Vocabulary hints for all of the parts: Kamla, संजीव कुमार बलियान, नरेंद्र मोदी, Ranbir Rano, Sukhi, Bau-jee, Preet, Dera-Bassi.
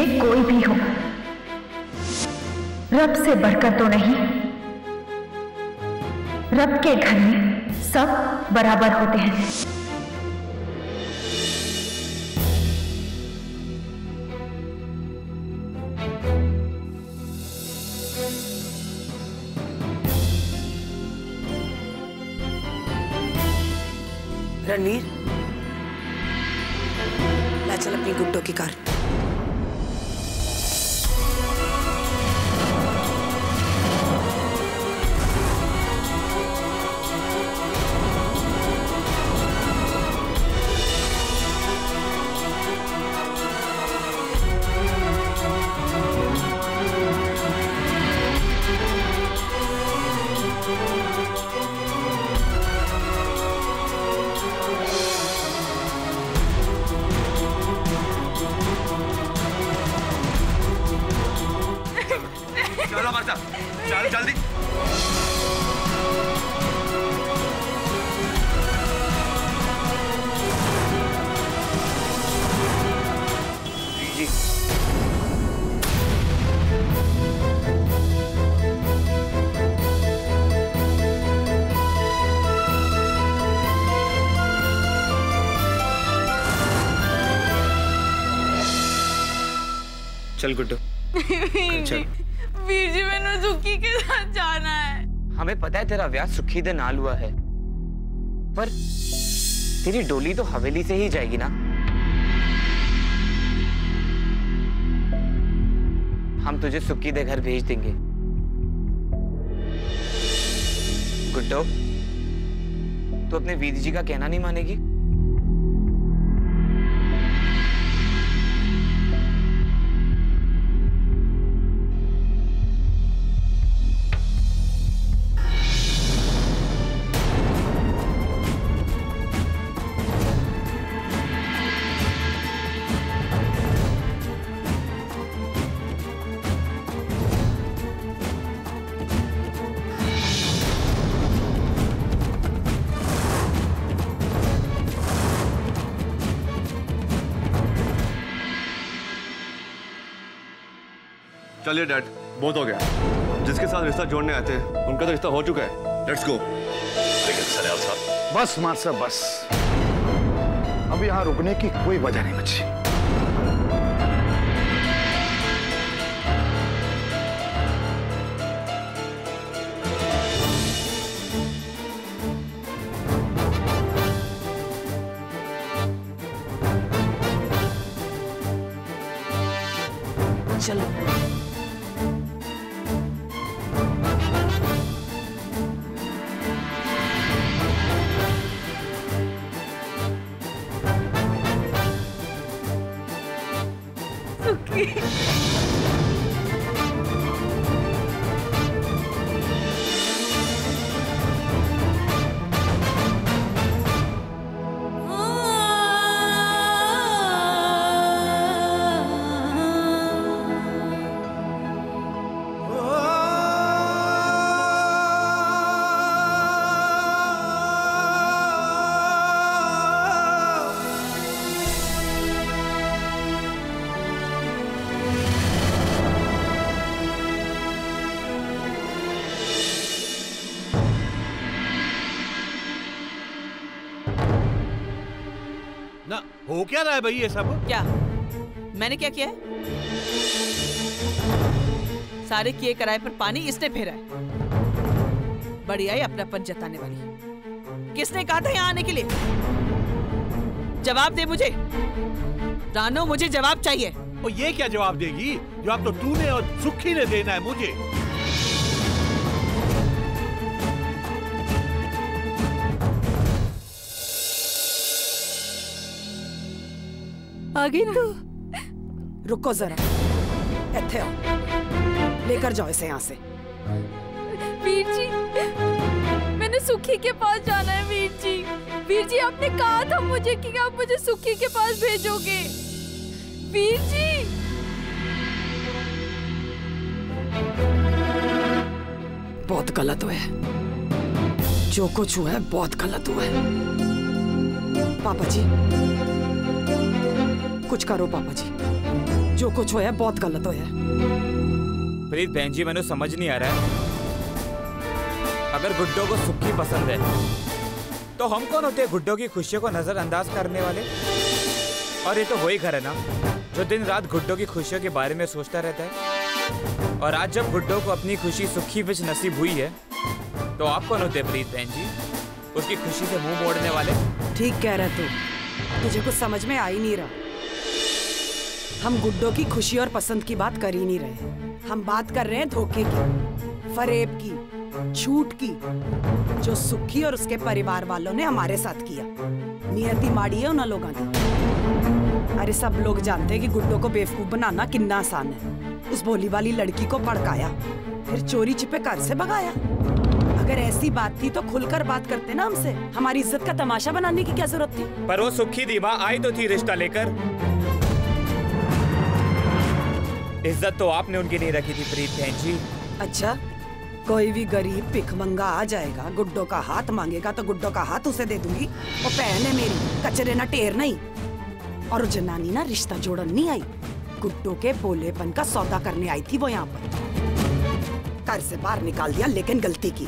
ये कोई भी हो, रब से बढ़कर तो नहीं। रब के घर में सब बराबर होते हैं। रणवीर, ला चल अपनी गुड्डो की कार। चल गुड्डू, वीर जी मैंने सुखी के साथ जाना है। हमें पता है तेरा ब्याह सुखी दे नाल हुआ है, पर तेरी डोली तो हवेली से ही जाएगी ना। हम तुझे सुखी दे घर भेज देंगे। गुड्डू, तू अपने वीर जी का कहना नहीं मानेगी? चलिए डैड, बहुत हो गया। जिसके साथ रिश्ता जोड़ने आए थे उनका तो रिश्ता हो चुका है। Let's go. लेकिन सलाल साहब, बस मार साहब बस, अब यहाँ रुकने की कोई वजह नहीं बची। हो क्या रहा है भाई ये सब? क्या मैंने क्या किया है? सारे किए कराए पर पानी इसने फेरा है। बढ़िया है अपनापन जताने वाली। किसने कहा था यहाँ आने के लिए? जवाब दे मुझे रानो, मुझे जवाब चाहिए। और ये क्या जवाब देगी? जवाब तो तूने और सुखी ने देना है मुझे। रुको जरा, इथे आओ, लेकर जाओ इसे यहाँ से। वीर जी, मैंने सुखी के पास जाना है। वीर जी आपने कहा था मुझे कि आप मुझे सुखी के पास भेजोगे। वीर जी, बहुत गलत हुआ है, जो कुछ हुआ है बहुत गलत हुआ है। पापा जी कुछ करो, पापा जी, जो जो कुछ होया बहुत गलत होया। प्रीत बहन जी मैंने समझ नहीं आ रहा है, अगर गुड्डो को सुखी पसंद है तो हम कौन होते हैं गुड्डो की खुशियों को नजरअंदाज करने वाले? और ये तो वही घर है ना जो दिन रात गुड्डो की खुशियों के बारे में सोचता रहता है, और आज जब गुड्डो को अपनी खुशी सुखी विच नसीब हुई है तो आप कौन होते प्रीत बहन जी, उसकी खुशी से मुंह मोड़ने वाले? ठीक कह रहा तू, तुझे कुछ समझ में आ ही नहीं रहा। हम गुड्डो की खुशी और पसंद की बात कर ही नहीं रहे, हम बात कर रहे हैं धोखे की, फरेब की, छूट की, जो सुखी और उसके परिवार वालों ने हमारे साथ किया। नियति माड़ी है उन लोगों ने। अरे सब लोग जानते हैं कि गुड्डो को बेवकूफ बनाना कितना आसान है। उस भोली वाली लड़की को भड़काया, फिर चोरी छिपे घर से भगाया। अगर ऐसी बात थी तो खुलकर बात करते ना हमसे, हमारी इज्जत का तमाशा बनाने की क्या जरूरत थी? पर वो सुखी दीवा आई तो थी रिश्ता लेकर, इज्जत तो आपने उनकी नहीं रखी थी प्रीत बहन जी। अच्छा, कोई भी गरीब भिखमंगा आ जाएगा, गुड्डो का हाथ मांगेगा तो गुड्डो का हाथ उसे दे दूंगी। वो पहने मेरी कचरे ना टेर नहीं, और जनानी ना रिश्ता जोड़न नहीं आई, गुड्डो के बोलेपन का सौदा करने आई थी वो। यहाँ पर घर से बाहर निकाल दिया लेकिन गलती की,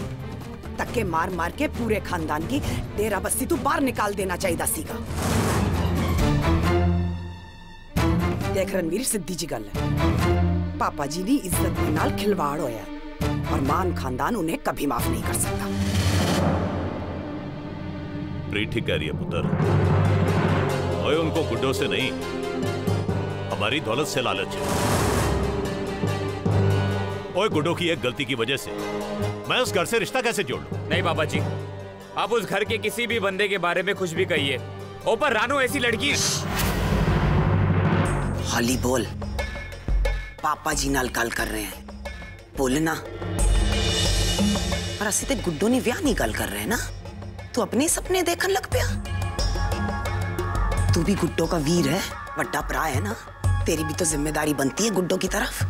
धक्के मार मार के पूरे खानदान की डेरा बस्सी तू बाहर निकाल देना चाहिए दासी का। देख रणवीर, सिद्धि जी गल है, पापा जी ने इज्जत के नाल खिलवाड़ होया और मान खानदान उन्हें कभी माफ नहीं कर सकता। प्रीत ठीक कह रही है पुत्र, ओए उनको गुड्डों से नहीं हमारी दौलत से लालच है। ओए गुड्डों की एक गलती की वजह से मैं उस घर से रिश्ता कैसे जोड़ लूं? नहीं बाबा जी, आप उस घर के किसी भी बंदे के बारे में कुछ भी कहिए, ऊपर रानो ऐसी लड़की। हॉली बोल, पापा जी नाल गल कर रहे हैं, बोल ना। पर असि ते गुड्डो ने व्याह नहीं गल कर रहे ना, तू अपने सपने देखन लग पिया। तू भी गुड्डो का वीर है, बड़ा भरा है ना, तेरी भी तो जिम्मेदारी बनती है गुड्डो की तरफ।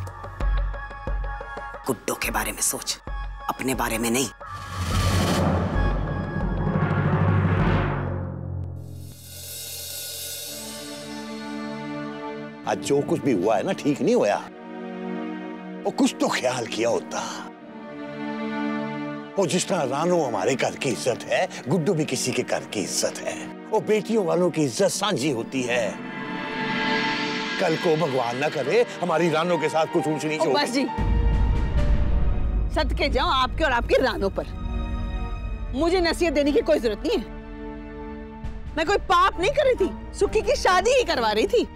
गुड्डो के बारे में सोच, अपने बारे में नहीं। आज जो कुछ भी हुआ है ना ठीक नहीं हुआ, और कुछ तो ख्याल किया होता। और जिस तरह रानो हमारे घर की इज्जत है, गुड्डो भी किसी के घर की इज्जत है, और बेटियों वालों की इज्जत सांझी होती है। कल को भगवान ना करे हमारी रानो के साथ कुछ ऊंच नीच हो। बस जी, सदके जाओ आपके और आपके रानो पर, मुझे नसीहत देने की कोई जरूरत नहीं है। मैं कोई पाप नहीं कर रही थी, सुखी की शादी ही करवा रही थी,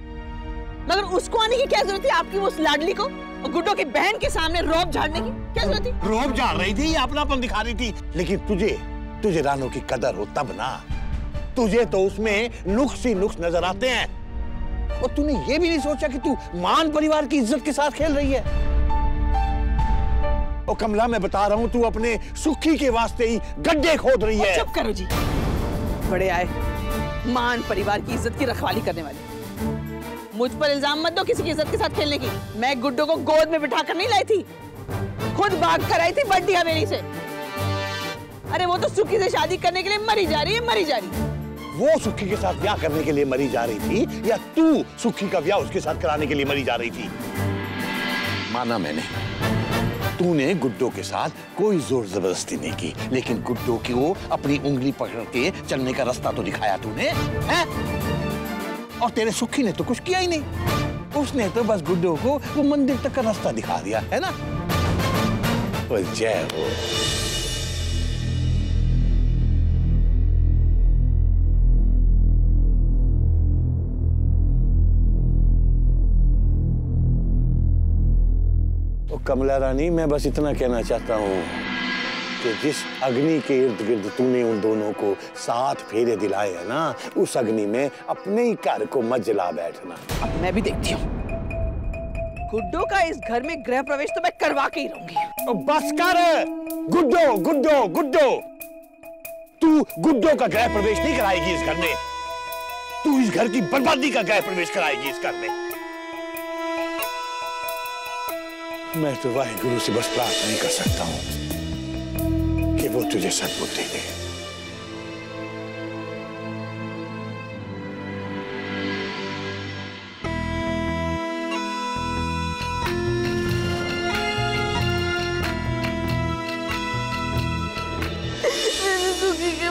मगर उसको आने की क्या जरूरत थी आपकी उस लाडली को और गुड्डो की बहन के सामने रौब झाड़ने की क्या जरूरत थी? रौब झाड़ रही थी, अपनापन दिखा रही थी, लेकिन तुझे तुझे रानो की कदर हो तब ना। तुझे तो उसमें नुक्स ही नुक्स नजर आते हैं, और तूने ये भी नहीं सोचा कि तू मान परिवार की इज्जत के साथ खेल रही है। और कमला, मैं बता रहा हूँ, तू अपने सुखी के वास्ते ही गड्ढे खोद रही है। चुप करो जी, बड़े आए मान परिवार की इज्जत की रखवाली करने वाले, मुझ पर इल्जाम मत दो किसी की इज्जत के साथ खेलने की। मैं गुड्डो को गोद में बिठा कर नहीं लाई थी, खुद भाग कर आई थी बड्डी हवेली से। अरे वो तो सुखी से शादी करने के लिए मरी जा रही है, मरी जा रही। वो सुखी के साथ ब्याह करने के लिए मरी जा रही थी या तू सुखी का ब्याह उसके साथ कराने के लिए मरी जा रही थी? माना मैंने, तूने गुड्डो के साथ कोई जोर जबरदस्ती नहीं की, लेकिन गुड्डो की वो अपनी उंगली पकड़ के चलने का रास्ता तो दिखाया तूने है? और तेरे सुखी ने तो कुछ किया ही नहीं, उसने तो बस गुड्डो को वो मंदिर तक का रास्ता दिखा दिया है ना। जय हो। तो कमला रानी, मैं बस इतना कहना चाहता हूं कि जिस अग्नि के इर्द गिर्द तूने उन दोनों को साथ फेरे दिलाए हैं ना, उस अग्नि में अपने ही घर को मत जला बैठना। अब मैं भी देखती हूँ गुड्डो का इस घर में गृह प्रवेश तो मैं करवा के ही रहूंगी। तो बस कर, गुड्डो गुड्डो गुड्डो, तू गुड्डो का गृह प्रवेश नहीं कराएगी इस घर में, तू इस घर की बर्बादी का गृह प्रवेश कराएगी इस घर में। मैं तो वाहेगुरु से बस प्रार्थना कर सकता हूँ कि वो तुझे सचमुच दे दे।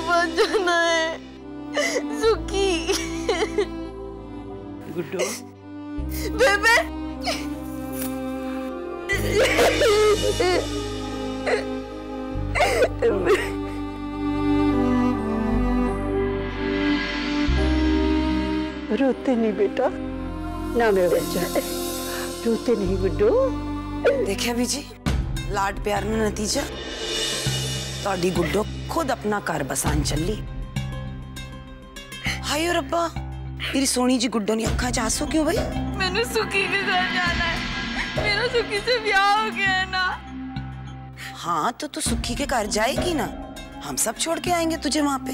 पास जाना है। सुखी गुड्डू बेबे रोते नहीं बेटा, ना मेरा बच्चा है, रोते नहीं गुड्डू। देखे अभी जी लाड प्यार में नतीजा, तोड़ी गुड्डो खुद अपना कार बसान चली। हाय और अब्बा तेरी सोनी जी गुड्डो ने अखा जासो क्यों भाई? मैंने सुखी के घर जाना है, मेरा सुखी से ब्याह हो गया है ना। हाँ तो तू सुखी के घर जाएगी ना, हम सब छोड़ के आएंगे तुझे वहाँ पे।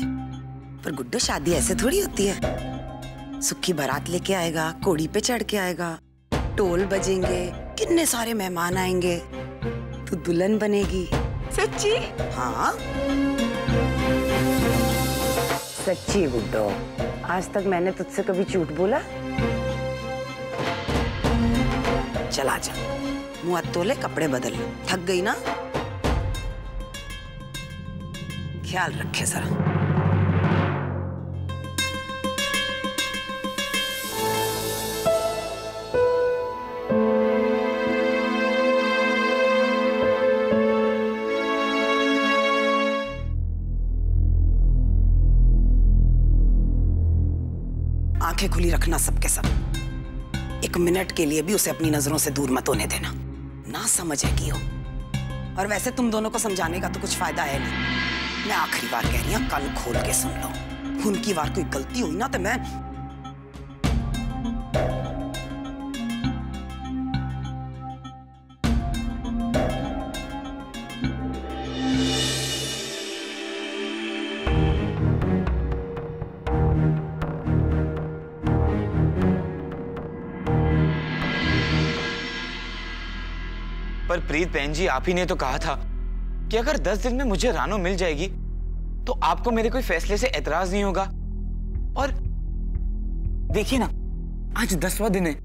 पर गुड्डो शादी ऐसे थोड़ी होती है, सुखी बारात लेके आएगा, कोड़ी पे चढ़ के आएगा, टोल बजेंगे, कितने सारे मेहमान आएंगे, तू दुल्हन बनेगी। सच्ची? हाँ सच्ची गुड्डो, आज तक मैंने तुझसे कभी झूठ बोला? चला जा, मुँह हाथ धोले, कपड़े बदल, थक गई ना? ख्याल रखे जरा। आंखें खुली रखना सबके सब, एक मिनट के लिए भी उसे अपनी नजरों से दूर मत होने देना, ना समझेगी हो। और वैसे तुम दोनों को समझाने का तो कुछ फायदा है नहीं, मैं आखिरी बार कह रही हूँ कान खोल के सुन लो। उनकी बार कोई गलती हुई ना तो मैं प्रीत बहन जी आप ही ने तो कहा था कि अगर 10 दिन में मुझे रानो मिल जाएगी तो आपको मेरे कोई फैसले से एतराज नहीं होगा। और देखिए ना आज 10वां दिन है,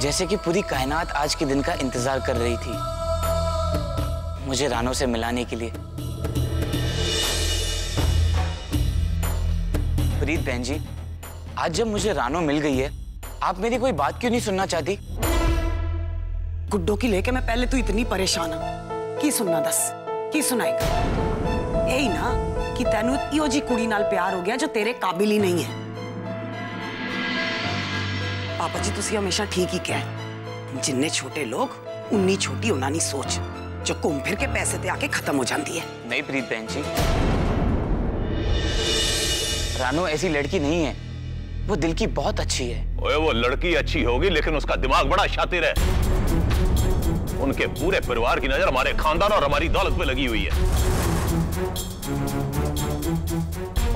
जैसे कि पूरी कायनात आज के दिन का इंतजार कर रही थी मुझे रानो से मिलाने के लिए। प्रीत बहन जी आज जब मुझे रानो मिल गई है आप मेरी कोई बात क्यों नहीं सुनना चाहती? गुड्डो की लेके मैं पहले तो इतनी परेशान हूं की सुनना दस की सुनाएगा। यही ना कि तेनू इहो जी कुड़ी नाल प्यार हो गया जो तेरे काबिल ही नहीं है। पापा जी तुसी हमेशा ठीक ही कहे, जिन्ने छोटे लोग उन्नी छोटी होना नहीं सोच, जो घूम फिर के पैसे ते आके खत्म हो जाती है। नहीं प्रीत बहन जी रानो ऐसी लड़की नहीं है, वो दिल की बहुत अच्छी है। ओए वो लड़की अच्छी होगी लेकिन उसका दिमाग बड़ा शातिर है, उनके पूरे परिवार की नजर हमारे खानदान और हमारी दौलत पे लगी हुई है।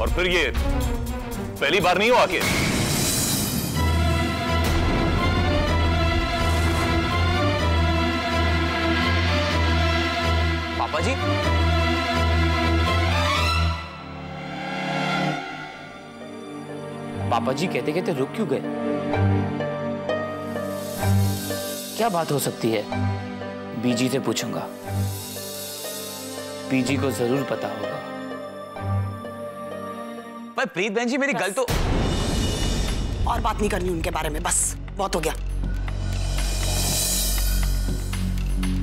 और फिर ये पहली बार नहीं हो आके पापा जी। पापा जी कहते कहते रुक क्यों गए? क्या बात हो सकती है? बीजी से पूछूंगा, बीजी को जरूर पता होगा। पर प्रीत बहन जी मेरी गल तो, और बात नहीं करनी उनके बारे में, बस बहुत हो गया।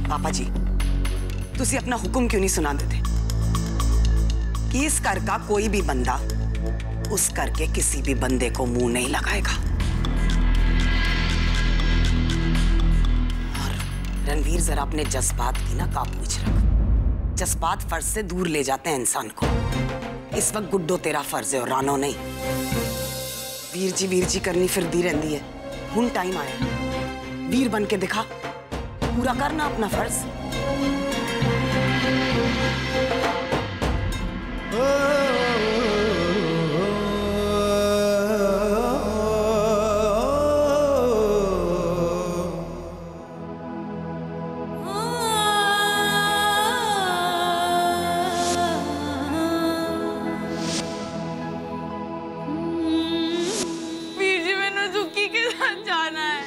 पापा जी तुसी अपना हुक्म क्यों नहीं सुना देते कि इस घर का कोई भी बंदा उस घर के किसी भी बंदे को मुंह नहीं लगाएगा। रणवीर जरा अपने जज्बात की ना काबूच रख, जज्बात फर्ज से दूर ले जाते हैं इंसान को। इस वक्त गुड्डो तेरा फर्ज है और रानो नहीं। वीर जी करनी फिरती रहती है, हुन टाइम आया वीर बन के दिखा, पूरा करना अपना फर्ज। जाना है।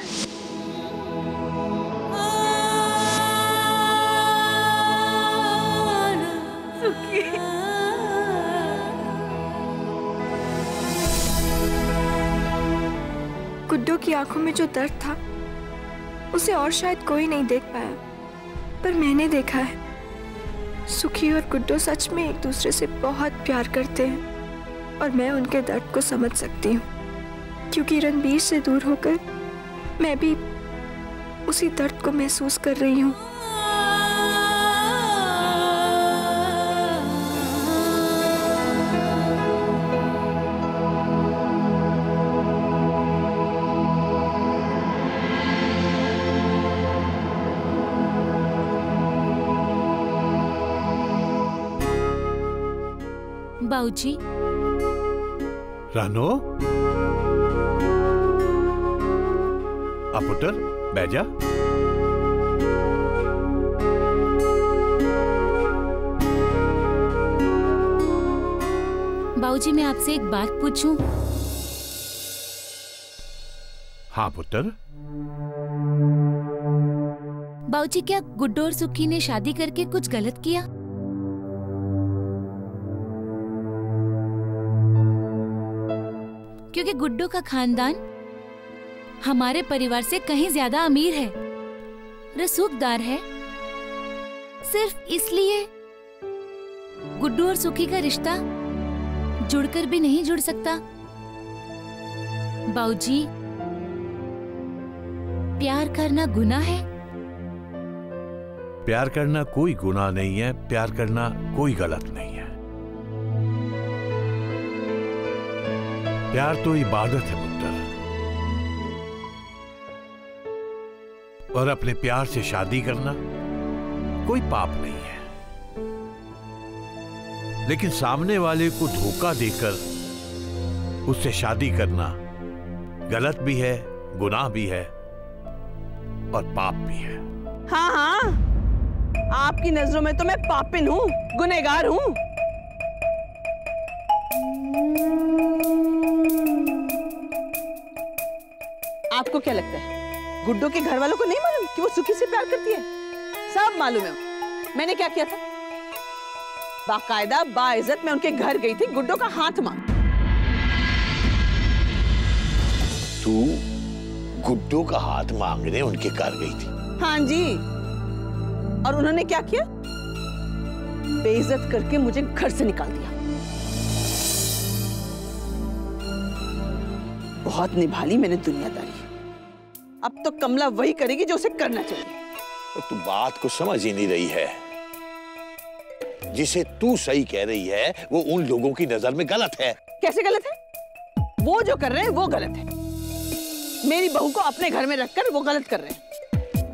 की आंखों में जो दर्द था उसे और शायद कोई नहीं देख पाया, पर मैंने देखा है। सुखी और गुड्डो सच में एक दूसरे से बहुत प्यार करते हैं और मैं उनके दर्द को समझ सकती हूँ, क्योंकि रणबीर से दूर होकर मैं भी उसी दर्द को महसूस कर रही हूँ। बाऊजी, रानो, आ पुत्र बैठ जा। बाऊजी, मैं आपसे एक बात पूछूं? हाँ पुत्र। बाऊजी, क्या गुड्डो और सुखी ने शादी करके कुछ गलत किया? क्योंकि गुड्डो का खानदान हमारे परिवार से कहीं ज्यादा अमीर है, रसूखदार है। सिर्फ इसलिए गुड्डो और सुखी का रिश्ता जुड़कर भी नहीं जुड़ सकता। बाऊजी, प्यार करना गुनाह है? प्यार करना कोई गुनाह नहीं है, प्यार करना कोई गलत नहीं है। प्यार तो इबादत है पुत्र, और अपने प्यार से शादी करना कोई पाप नहीं है, लेकिन सामने वाले को धोखा देकर उससे शादी करना गलत भी है, गुनाह भी है और पाप भी है। हाँ हाँ, आपकी नजरों में तो मैं पापिन हूँ, गुनहगार हूँ। आपको क्या लगता है गुड्डो के घर वालों को नहीं मालूम कि वो सुखी से प्यार करती है? सब मालूम है। मैंने क्या किया था? बाकायदा बाइज्जत मैं उनके घर गई थी, गुड्डो का हाथ मांग। तू गुड्डो का हाथ मांगने उनके घर गई थी? हाँ जी। और उन्होंने क्या किया? बेइज्जत करके मुझे घर से निकाल दिया। बहुत निभाली मैंने दुनियादारी। अब तो कमला वही करेगी जो उसे करना चाहिए। तू बात को समझ ही नहीं रही है। जिसे तू सही कह रही है वो उन लोगों की नजर में गलत है। कैसे गलत है? वो जो कर रहे हैं वो गलत है। मेरी बहू को अपने घर में रखकर वो गलत कर रहे हैं।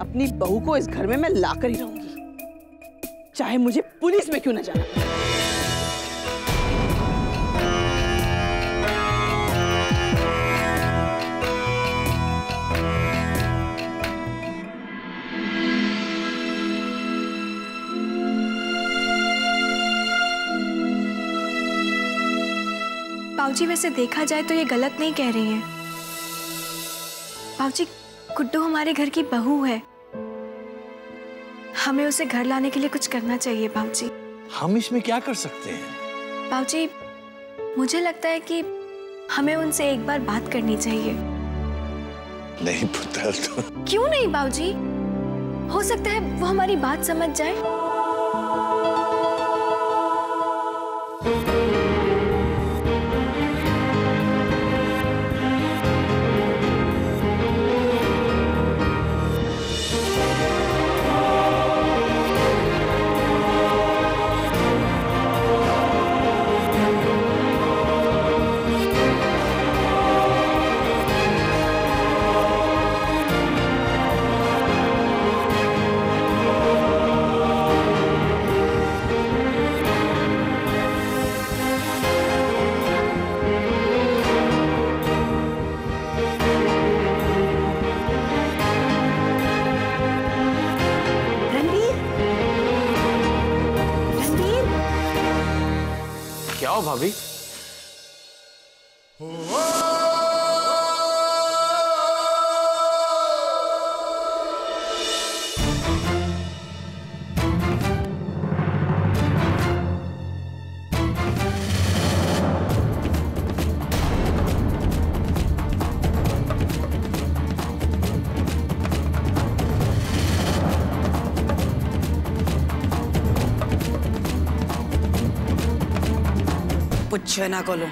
अपनी बहू को इस घर में मैं लाकर ही रहूंगी, चाहे मुझे पुलिस में क्यों न जाना पड़े। बाऊजी, वैसे देखा जाए तो ये गलत नहीं कह रही है। बाऊजी, गुड्डो हमारे घर की बहू है, हमें उसे घर लाने के लिए कुछ करना चाहिए। बाऊजी, हम इसमें क्या कर सकते हैं? बाऊजी, मुझे लगता है कि हमें उनसे एक बार बात करनी चाहिए। नहीं पुत्र। तो क्यों नहीं बाऊजी? हो सकता है वो हमारी बात समझ जाए। भाभी, कुछ ना करूँ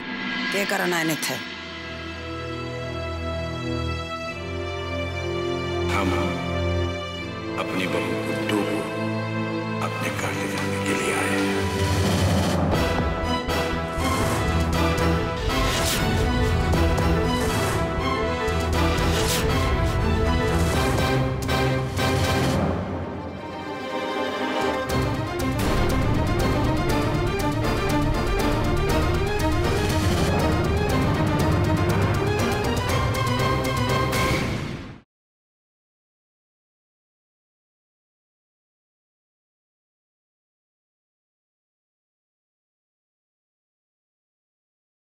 के करना है नहीं थे। हम अपनी बहू को अपने घर ले जाने के लिए